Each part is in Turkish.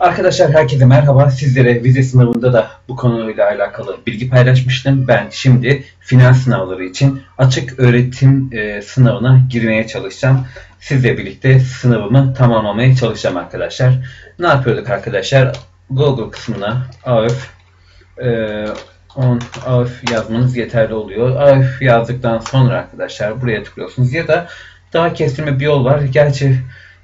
Arkadaşlar herkese merhaba. Sizlere vize sınavında da bu konuyla alakalı bilgi paylaşmıştım. Ben şimdi final sınavları için açık öğretim sınavına girmeye çalışacağım. Sizle birlikte sınavımı tamamlamaya çalışacağım arkadaşlar. Ne yapıyorduk arkadaşlar? Google kısmına AÖF, AÖF yazmanız yeterli oluyor. AÖF yazdıktan sonra arkadaşlar buraya tıklıyorsunuz ya da daha kestirme bir yol var. Gerçi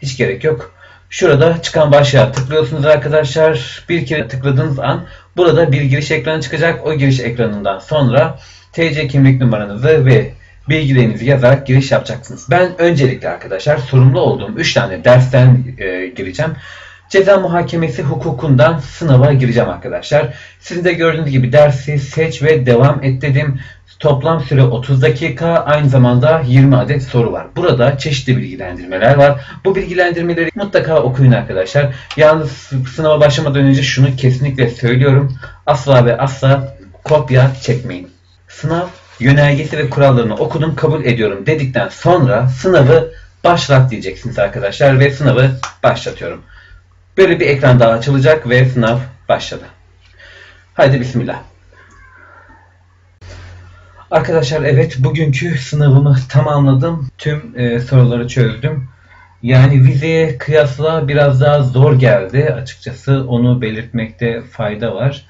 hiç gerek yok. Şurada çıkan başlığa tıklıyorsunuz arkadaşlar. Bir kere tıkladığınız an burada bir giriş ekranı çıkacak. O giriş ekranından sonra TC kimlik numaranızı ve bilgilerinizi yazarak giriş yapacaksınız. Ben öncelikle arkadaşlar sorumlu olduğum 3 tane dersten gireceğim. Ceza muhakemesi hukukundan sınava gireceğim arkadaşlar. Sizin de gördüğünüz gibi dersi seç ve devam et dedim. Toplam süre 30 dakika. Aynı zamanda 20 adet soru var. Burada çeşitli bilgilendirmeler var. Bu bilgilendirmeleri mutlaka okuyun arkadaşlar. Yalnız sınava başlamadan önce şunu kesinlikle söylüyorum. Asla ve asla kopya çekmeyin. Sınav yönergesi ve kurallarını okudum, kabul ediyorum dedikten sonra sınavı başlat diyeceksiniz arkadaşlar. Ve sınavı başlatıyorum. Böyle bir ekran daha açılacak ve sınav başladı. Haydi bismillah. Arkadaşlar evet, bugünkü sınavımı tamamladım. Tüm soruları çözdüm. Yani vizeye kıyasla biraz daha zor geldi. Açıkçası onu belirtmekte fayda var.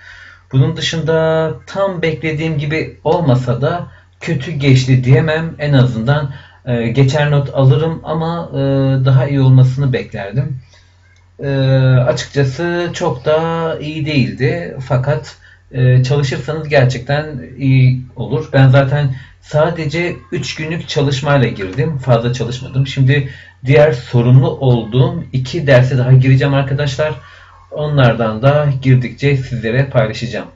Bunun dışında tam beklediğim gibi olmasa da kötü geçti diyemem. En azından geçer not alırım ama daha iyi olmasını beklerdim. Açıkçası çok da iyi değildi. Fakat çalışırsanız gerçekten iyi olur. Ben zaten sadece 3 günlük çalışmayla girdim. Fazla çalışmadım. Şimdi diğer sorumlu olduğum 2 derse daha gireceğim arkadaşlar. Onlardan da girdikçe sizlere paylaşacağım.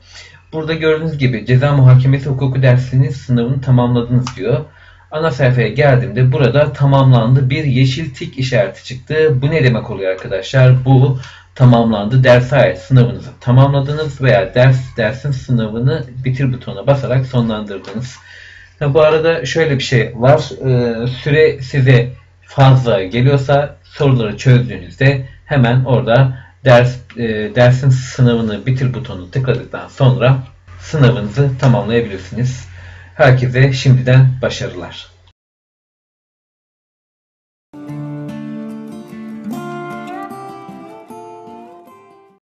Burada gördüğünüz gibi ceza muhakemesi hukuku dersinin sınavını tamamladınız diyor. Ana sayfaya geldiğimde burada tamamlandı. Bir yeşil tik işareti çıktı. Bu ne demek oluyor arkadaşlar? Bu tamamlandı. Derse ait sınavınızı tamamladınız veya dersin sınavını bitir butonuna basarak sonlandırdınız. Bu arada şöyle bir şey var. Süre size fazla geliyorsa soruları çözdüğünüzde hemen orada dersin sınavını bitir butonunu tıkladıktan sonra sınavınızı tamamlayabilirsiniz. Herkese şimdiden başarılar.